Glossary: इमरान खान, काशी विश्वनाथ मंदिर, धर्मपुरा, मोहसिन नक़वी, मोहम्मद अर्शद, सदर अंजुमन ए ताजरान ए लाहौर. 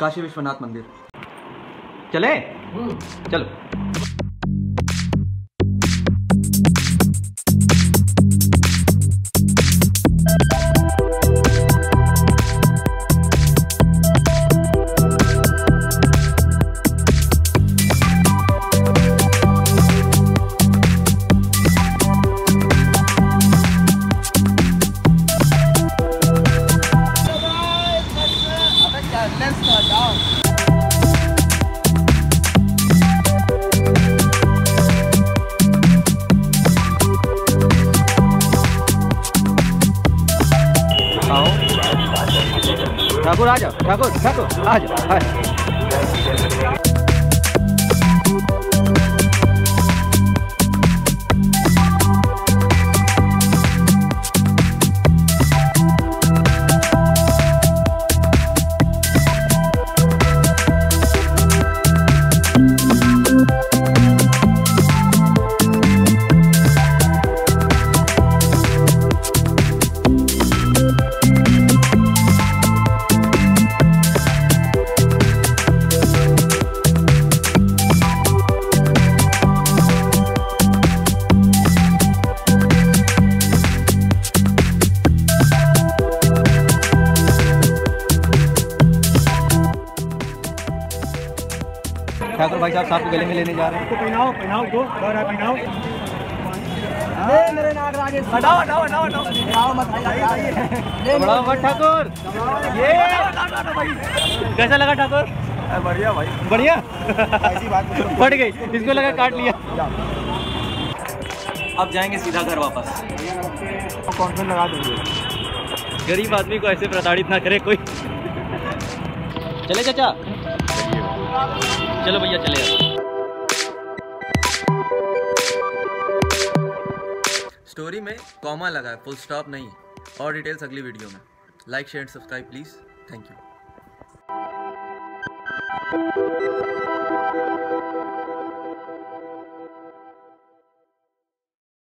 काशी विश्वनाथ मंदिर। चले चलो। ठाकुर आ जाओ, ठाकुर ठाकुर आ जाओ। हाँ ठाकुर भाई साहब साहब को गले में लेने जा रहे हैं। पहनाओ पहनाओ दो पहनाओ। मेरे नागराज हटाओ हटाओ हटाओ हटाओ मत हटाओ ठाकुर। ये कैसा लगा ठाकुर? बढ़िया भाई बढ़िया। ऐसी बात बढ़ गई, इसको लगा काट लिया। अब जाएंगे सीधा घर वापस। कॉन्फिडेंट लगा देंगे। गरीब आदमी को ऐसे प्रताड़ित ना करे कोई। चले चाचा, चलो भैया चले। स्टोरी में कॉमा लगा है, फुल स्टॉप नहीं। और डिटेल्स अगली वीडियो में। Like share and subscribe please. Thank you.